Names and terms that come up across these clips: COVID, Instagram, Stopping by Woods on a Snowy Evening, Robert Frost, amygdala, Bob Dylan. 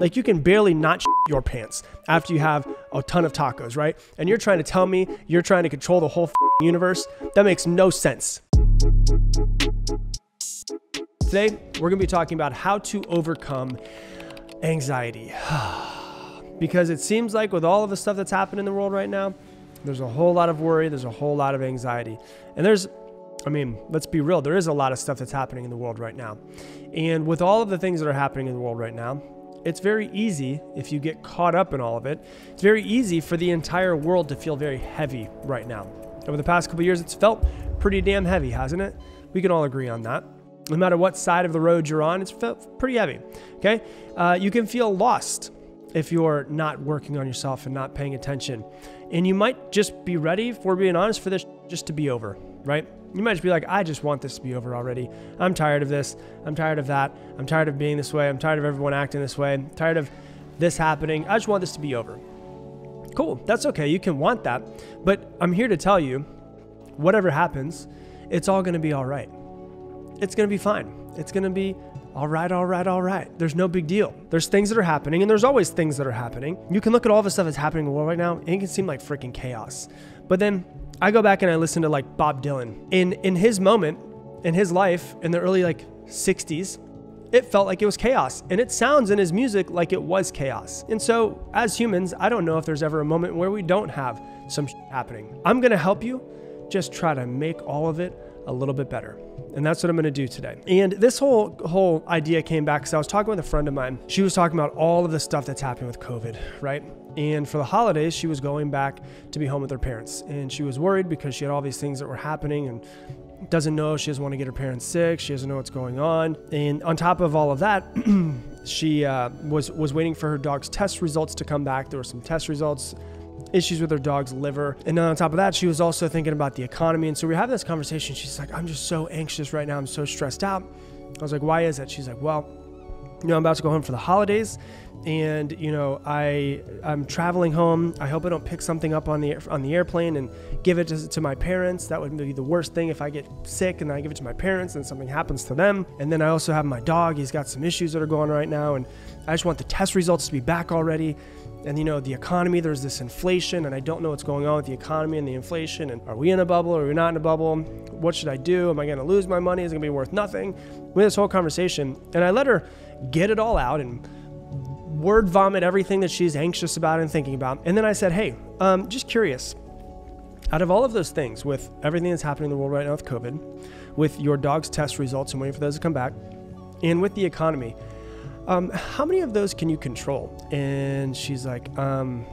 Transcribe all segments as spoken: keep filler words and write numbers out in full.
Like, you can barely not shit your pants after you have a ton of tacos, right? And you're trying to tell me you're trying to control the whole universe? That makes no sense. Today, we're gonna be talking about how to overcome anxiety. Because it seems like with all of the stuff that's happening in the world right now, there's a whole lot of worry, there's a whole lot of anxiety. And there's, I mean, let's be real, there is a lot of stuff that's happening in the world right now. And with all of the things that are happening in the world right now, it's very easy, if you get caught up in all of it, it's very easy for the entire world to feel very heavy right now. Over the past couple of years, it's felt pretty damn heavy, hasn't it? We can all agree on that. No matter what side of the road you're on, it's felt pretty heavy, okay? Uh, you can feel lost if you're not working on yourself and not paying attention. And you might just be ready, if we're being honest, for this just to be over, right? You might just be like, I just want this to be over already. I'm tired of this. I'm tired of that. I'm tired of being this way. I'm tired of everyone acting this way. I'm tired of this happening. I just want this to be over. Cool. That's okay. You can want that. But I'm here to tell you, whatever happens, it's all going to be all right. It's going to be fine. It's going to be all right, all right, all right. There's no big deal. There's things that are happening, and there's always things that are happening. You can look at all the stuff that's happening in the world right now, and it can seem like freaking chaos. But then I go back and I listen to like Bob Dylan. In in his moment, in his life, in the early like sixties, it felt like it was chaos. And it sounds in his music like it was chaos. And so as humans, I don't know if there's ever a moment where we don't have some shit happening. I'm gonna help you just try to make all of it a little bit better. And that's what I'm gonna do today. And this whole whole idea came back because I was talking with a friend of mine. She was talking about all of the stuff that's happening with COVID, right? And for the holidays, she was going back to be home with her parents. And she was worried because she had all these things that were happening and doesn't know, she doesn't want to get her parents sick, she doesn't know what's going on. And on top of all of that, she uh, was, was waiting for her dog's test results to come back. There were some test results, issues with her dog's liver. And then on top of that, she was also thinking about the economy. And so we were having this conversation. She's like, I'm just so anxious right now. I'm so stressed out. I was like, why is that? She's like, well, you know, I'm about to go home for the holidays. And, you know, I, I'm traveling home. I hope I don't pick something up on the, on the airplane and give it to, to my parents. That would be the worst thing if I get sick and I give it to my parents and something happens to them. And then I also have my dog. He's got some issues that are going on right now. And I just want the test results to be back already. And, you know, the economy, there's this inflation and I don't know what's going on with the economy and the inflation. And are we in a bubble? Or are we not in a bubble? What should I do? Am I going to lose my money? Is it going to be worth nothing? We had this whole conversation and I let her get it all out and word vomit everything that she's anxious about and thinking about. And then I said, hey, um, just curious, out of all of those things, with everything that's happening in the world right now with COVID, with your dog's test results and waiting for those to come back, and with the economy, um, how many of those can you control? And she's like, um,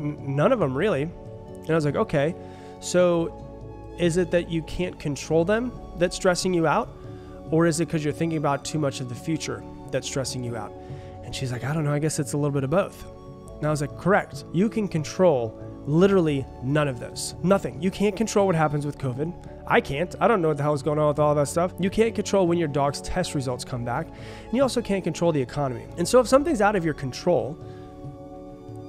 none of them really. And I was like, okay, so is it that you can't control them that's stressing you out? Or is it because you're thinking about too much of the future that's stressing you out? And she's like, I don't know, I guess it's a little bit of both. And I was like, correct. You can control literally none of those. Nothing. You can't control what happens with COVID. I can't. I don't know what the hell is going on with all that stuff. You can't control when your dog's test results come back. And you also can't control the economy. And so if something's out of your control,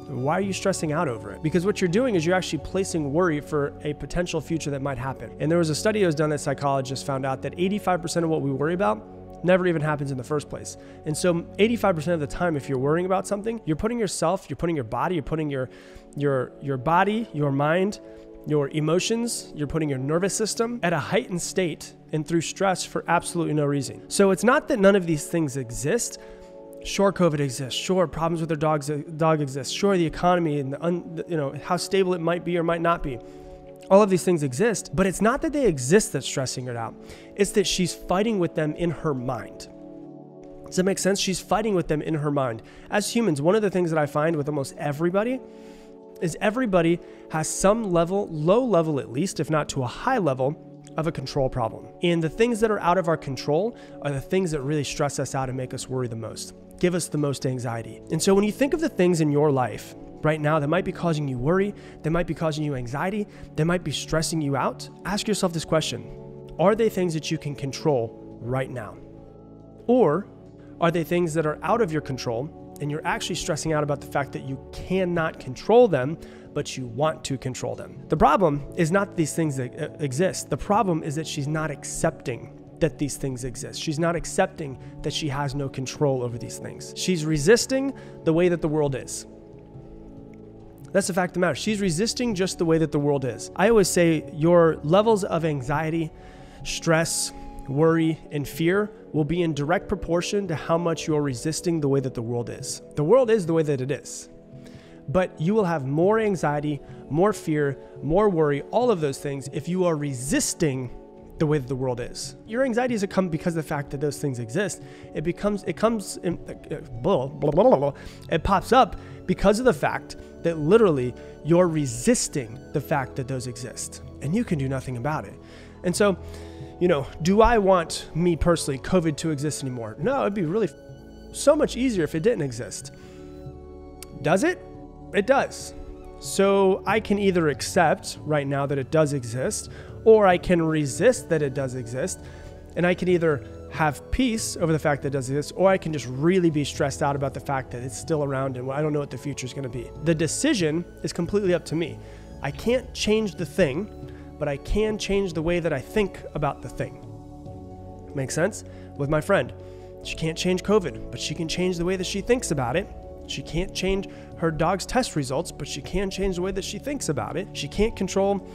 why are you stressing out over it? Because what you're doing is you're actually placing worry for a potential future that might happen. And there was a study that was done that psychologists found out that eighty-five percent of what we worry about never even happens in the first place. And so eighty-five percent of the time, if you're worrying about something, you're putting yourself, you're putting your body, you're putting your, your, your body, your mind, your emotions, you're putting your nervous system at a heightened state and through stress for absolutely no reason. So it's not that none of these things exist. Sure, COVID exists. Sure, problems with their dog's dog exists. Sure, the economy and the un, you know, how stable it might be or might not be. All of these things exist, but it's not that they exist that's stressing her out. It's that she's fighting with them in her mind. Does that make sense? She's fighting with them in her mind. As humans, one of the things that I find with almost everybody is everybody has some level, low level at least, if not to a high level, of a control problem. And the things that are out of our control are the things that really stress us out and make us worry the most, give us the most anxiety. And so when you think of the things in your life right now that might be causing you worry, that might be causing you anxiety, that might be stressing you out, ask yourself this question. Are they things that you can control right now? Or are they things that are out of your control and you're actually stressing out about the fact that you cannot control them, but you want to control them? The problem is not these things that exist. The problem is that she's not accepting that these things exist. She's not accepting that she has no control over these things. She's resisting the way that the world is. That's the fact of the matter. She's resisting just the way that the world is. I always say your levels of anxiety, stress, worry, and fear will be in direct proportion to how much you're resisting the way that the world is. The world is the way that it is. But you will have more anxiety, more fear, more worry, all of those things if you are resisting the way that the world is. Your anxiety is come because of the fact that those things exist. It becomes, it comes, in, uh, blah, blah, blah, blah, blah. It pops up because of the fact that literally you're resisting the fact that those exist and you can do nothing about it. And so, you know, do I want, me personally, COVID to exist anymore? No, it'd be really f so much easier if it didn't exist. Does it? It does. So I can either accept right now that it does exist, or I can resist that it does exist. And I can either have peace over the fact that it does exist, or I can just really be stressed out about the fact that it's still around and I don't know what the future is going to be. The decision is completely up to me. I can't change the thing, but I can change the way that I think about the thing. Makes sense? With my friend, she can't change COVID, but she can change the way that she thinks about it. She can't change her dog's test results, but she can change the way that she thinks about it. She can't control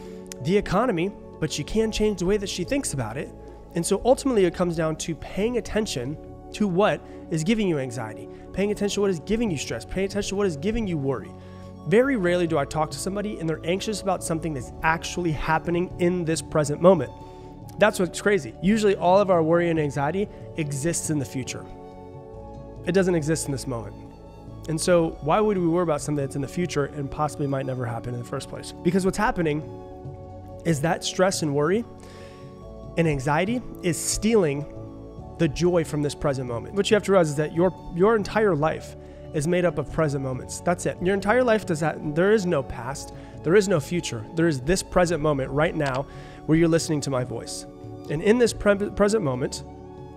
the economy, but she can change the way that she thinks about it. And so ultimately it comes down to paying attention to what is giving you anxiety, paying attention to what is giving you stress, paying attention to what is giving you worry. Very rarely do I talk to somebody and they're anxious about something that's actually happening in this present moment. That's what's crazy. Usually all of our worry and anxiety exists in the future. It doesn't exist in this moment. And so why would we worry about something that's in the future and possibly might never happen in the first place? Because what's happening is that stress and worry and anxiety is stealing the joy from this present moment. What you have to realize is that your, your entire life is made up of present moments. That's it. Your entire life does that. There is no past. There is no future. There is this present moment right now where you're listening to my voice. And in this pre present moment,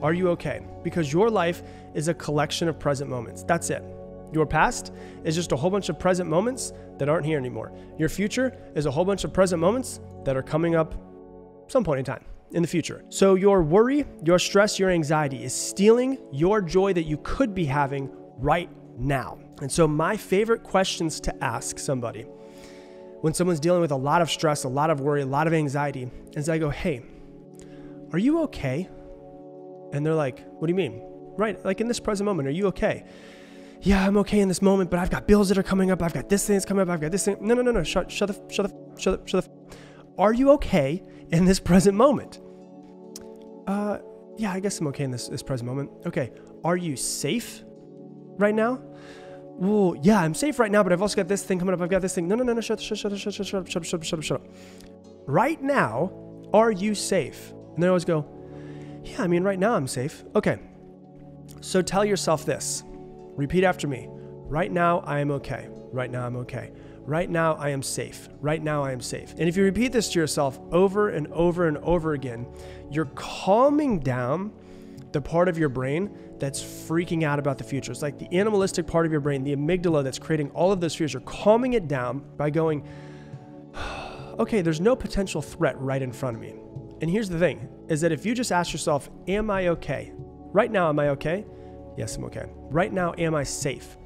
are you okay? Because your life is a collection of present moments. That's it. Your past is just a whole bunch of present moments that aren't here anymore. Your future is a whole bunch of present moments that are coming up some point in time in the future. So your worry, your stress, your anxiety is stealing your joy that you could be having right now. And so my favorite questions to ask somebody when someone's dealing with a lot of stress, a lot of worry, a lot of anxiety, is I go, hey, are you okay? And they're like, what do you mean? Right, like in this present moment, are you okay? Yeah, I'm okay in this moment, but I've got bills that are coming up. I've got this thing that's coming up. I've got this thing. No, no, no, no. Shut, shut the, shut the, shut the, shut the. Are you okay in this present moment? Uh, yeah, I guess I'm okay in this, this present moment. Okay. Are you safe right now? Well, yeah, I'm safe right now, but I've also got this thing coming up. I've got this thing. No, no, no, no. Shut, shut, shut, shut, shut, shut, shut, shut, shut, shut. Right now, are you safe? And they always go, yeah, I mean, right now I'm safe. Okay. So tell yourself this. Repeat after me. Right now, I am okay. Right now, I'm okay. Right now, I am safe. Right now, I am safe. And if you repeat this to yourself over and over and over again, you're calming down the part of your brain that's freaking out about the future. It's like the animalistic part of your brain, the amygdala that's creating all of those fears. You're calming it down by going, okay, there's no potential threat right in front of me. And here's the thing, is that if you just ask yourself, am I okay? Right now, am I okay? Yes, I'm okay. Right now, am I safe?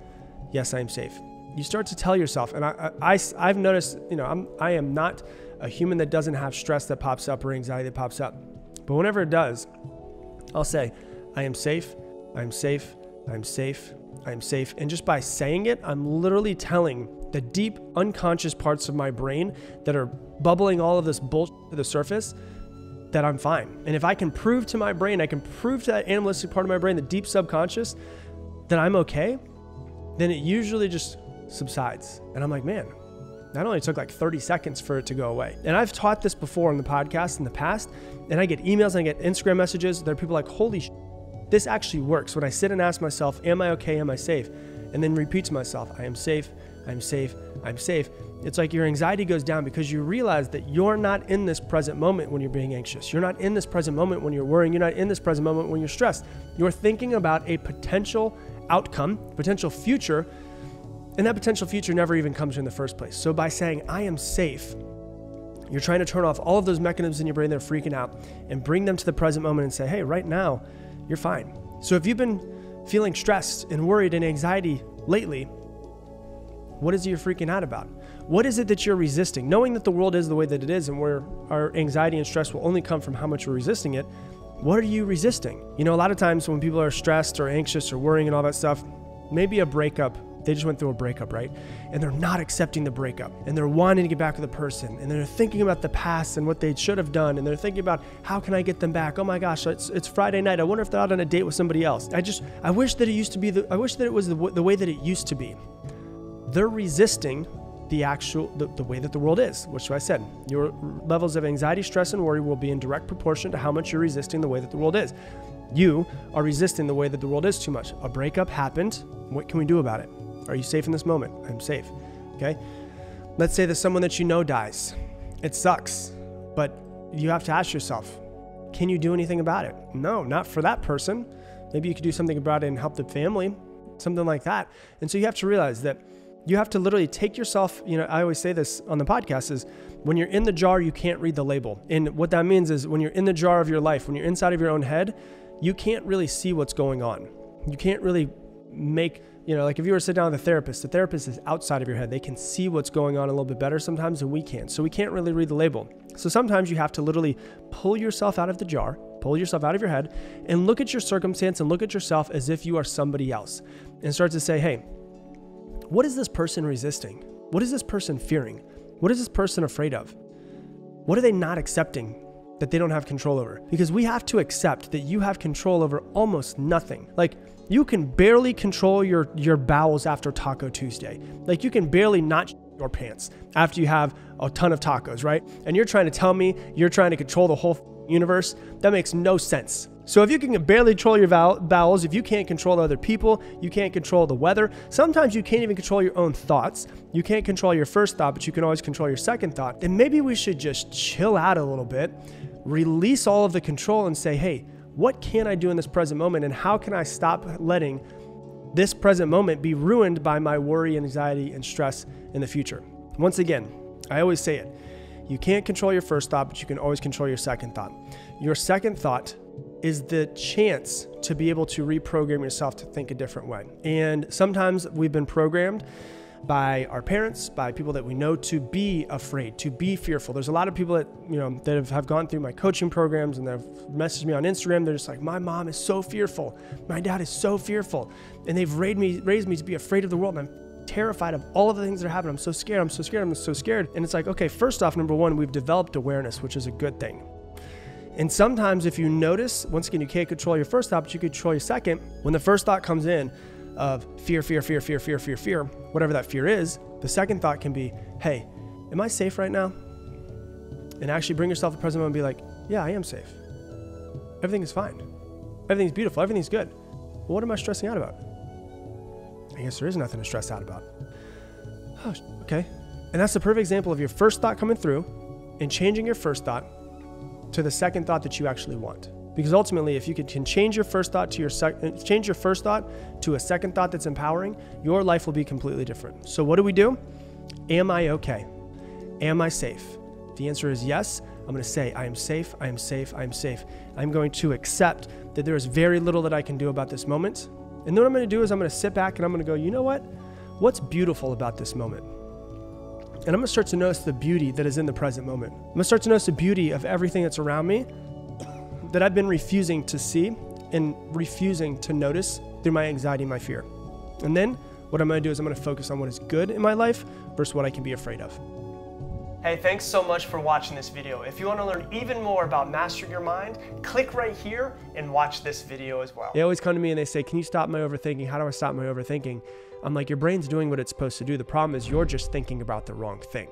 Yes, I am safe. You start to tell yourself, and I, I, I've noticed, you know, I'm, I am not a human that doesn't have stress that pops up or anxiety that pops up. But whenever it does, I'll say, I am safe, I'm safe, I'm safe, I'm safe. And just by saying it, I'm literally telling the deep unconscious parts of my brain that are bubbling all of this bullshit to the surface, that I'm fine. And if I can prove to my brain, I can prove to that animalistic part of my brain, the deep subconscious, that I'm okay, then it usually just subsides. And I'm like, man, that only took like thirty seconds for it to go away. And I've taught this before on the podcast in the past, and I get emails and I get Instagram messages. There are people like, holy shit, this actually works. When I sit and ask myself, am I okay? Am I safe? And then repeat to myself, I am safe, I'm safe, I'm safe. It's like your anxiety goes down because you realize that you're not in this present moment when you're being anxious. You're not in this present moment when you're worrying. You're not in this present moment when you're stressed. You're thinking about a potential outcome, potential future, and that potential future never even comes in the first place. So by saying, I am safe, You're trying to turn off all of those mechanisms in your brain that are freaking out and bring them to the present moment and say, hey, right now, you're fine. So if you've been feeling stressed and worried and anxiety lately, what is it you're freaking out about? What is it that you're resisting? Knowing that the world is the way that it is and where our anxiety and stress will only come from how much we're resisting it, what are you resisting? You know, a lot of times when people are stressed or anxious or worrying and all that stuff, maybe a breakup, they just went through a breakup, right? And they're not accepting the breakup and they're wanting to get back with the person and they're thinking about the past and what they should have done and they're thinking about how can I get them back? Oh my gosh, it's, it's Friday night. I wonder if they're out on a date with somebody else. I just, I wish that it used to be, the, I wish that it was the, the way that it used to be. They're resisting the actual, the, the way that the world is, which I said, your levels of anxiety, stress, and worry will be in direct proportion to how much you're resisting the way that the world is. You are resisting the way that the world is too much. A breakup happened. What can we do about it? Are you safe in this moment? I'm safe, okay? Let's say that someone that you know dies. It sucks, but you have to ask yourself, can you do anything about it? No, not for that person. Maybe you could do something about it and help the family, something like that. And so you have to realize that you have to literally take yourself, you know, I always say this on the podcast is when you're in the jar, you can't read the label. And what that means is when you're in the jar of your life, when you're inside of your own head, you can't really see what's going on. You can't really make, you know, like if you were to sit down with a therapist, the therapist is outside of your head. They can see what's going on a little bit better sometimes than we can. So we can't really read the label. So sometimes you have to literally pull yourself out of the jar, pull yourself out of your head and look at your circumstance and look at yourself as if you are somebody else and start to say, hey, what is this person resisting? What is this person fearing? What is this person afraid of? What are they not accepting that they don't have control over? Because we have to accept that you have control over almost nothing. Like you can barely control your, your bowels after Taco Tuesday. Like you can barely not sh your pants after you have a ton of tacos, right? And you're trying to tell me you're trying to control the whole universe. That makes no sense. So if you can barely control your bowels, if you can't control other people, you can't control the weather, sometimes you can't even control your own thoughts. You can't control your first thought, but you can always control your second thought. Then maybe we should just chill out a little bit, release all of the control and say, hey, what can I do in this present moment? And how can I stop letting this present moment be ruined by my worry, anxiety, and stress in the future? Once again, I always say it, you can't control your first thought, but you can always control your second thought. Your second thought is the chance to be able to reprogram yourself to think a different way. And sometimes we've been programmed by our parents, by people that we know to be afraid, to be fearful. There's a lot of people that, you know, that have, have gone through my coaching programs and they've messaged me on Instagram. They're just like, my mom is so fearful. My dad is so fearful. And they've raised me, raised me to be afraid of the world. And I'm terrified of all of the things that are happening. I'm so scared, I'm so scared, I'm so scared. And it's like, okay, first off, number one, we've developed awareness, which is a good thing. And sometimes if you notice, once again, you can't control your first thought, but you can control your second. When the first thought comes in of fear, fear, fear, fear, fear, fear, fear, whatever that fear is, the second thought can be, hey, am I safe right now? And actually bring yourself to the present moment and be like, yeah, I am safe. Everything is fine. Everything's beautiful. Everything's good. Well, what am I stressing out about? I guess there is nothing to stress out about. Oh, okay. And that's the perfect example of your first thought coming through and changing your first thought to the second thought that you actually want. Because ultimately, if you can, can change your first thought to your second, change your first thought to a second thought that's empowering, your life will be completely different. So what do we do? Am I okay? Am I safe? If the answer is yes, I'm gonna say, I am safe, I am safe, I am safe. I'm going to accept that there is very little that I can do about this moment. And then what I'm gonna do is I'm gonna sit back and I'm gonna go, you know what? What's beautiful about this moment? And I'm gonna start to notice the beauty that is in the present moment. I'm gonna start to notice the beauty of everything that's around me that I've been refusing to see and refusing to notice through my anxiety and my fear. And then what I'm gonna do is I'm gonna focus on what is good in my life versus what I can be afraid of. Hey, thanks so much for watching this video. If you wanna learn even more about mastering your mind, click right here and watch this video as well. They always come to me and they say, can you stop my overthinking? How do I stop my overthinking? I'm like, your brain's doing what it's supposed to do. The problem is you're just thinking about the wrong thing.